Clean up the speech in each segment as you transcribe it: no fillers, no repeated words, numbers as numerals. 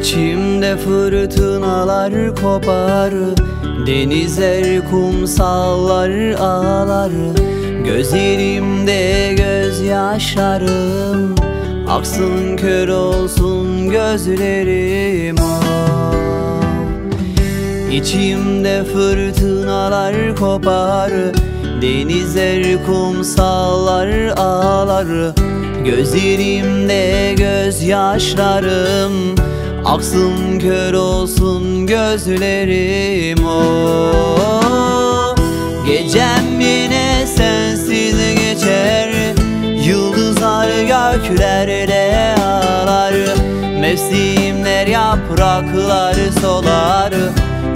İçimde fırtınalar kopar, denizler, kumsallar ağlar. Gözlerimde gözyaşlarım aksın, kör olsun gözlerim. İçimde fırtınalar kopar, denizler, kumsallar ağlar. Gözlerimde gözyaşlarım aksın, kör olsun gözlerim. Gecem yine sensiz geçer, yıldızlar göklerde ağlar. Mevsimler, yapraklar solar,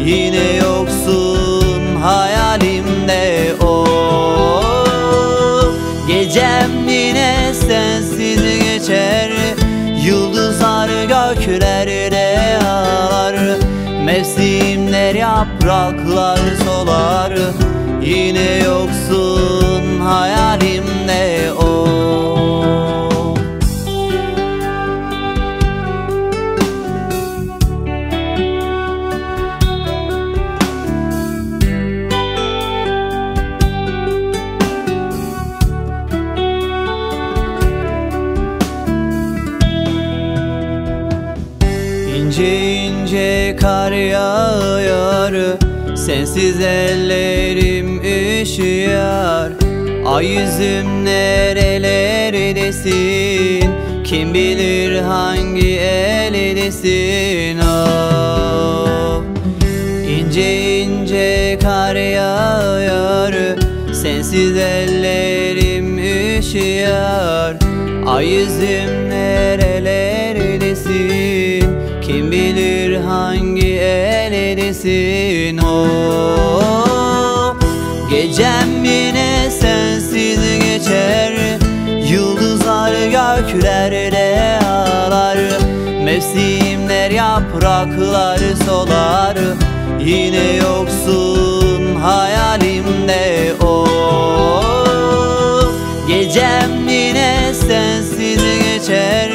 yine yoksun hayalimde. Gecem yine sensiz geçer, yıldızlar göklerde ağlar. Mevsimler, yapraklar solar, yine yoksun hayalimde. İnce ince kar yağıyor, sensiz ellerim üşüyor. Ay yüzüm nerelerdesin, kim bilir hangi eldesin. Oh. İnce ince kar yağıyor, sensiz ellerim üşüyor. Ay yüzüm nerelerdesin, kim bilir hangi eldesin. Oh. Gecem yine sensiz geçer, yıldızlar göklerde ağlar. Mevsimler, yapraklar solar, yine yoksun hayalimde. Oh. Gecem yine sensiz geçer,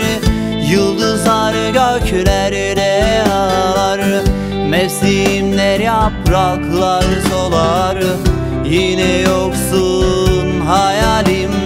yıldızlar göklerde ağlar. Mevsimler, yapraklar solar, yine yoksun hayalim.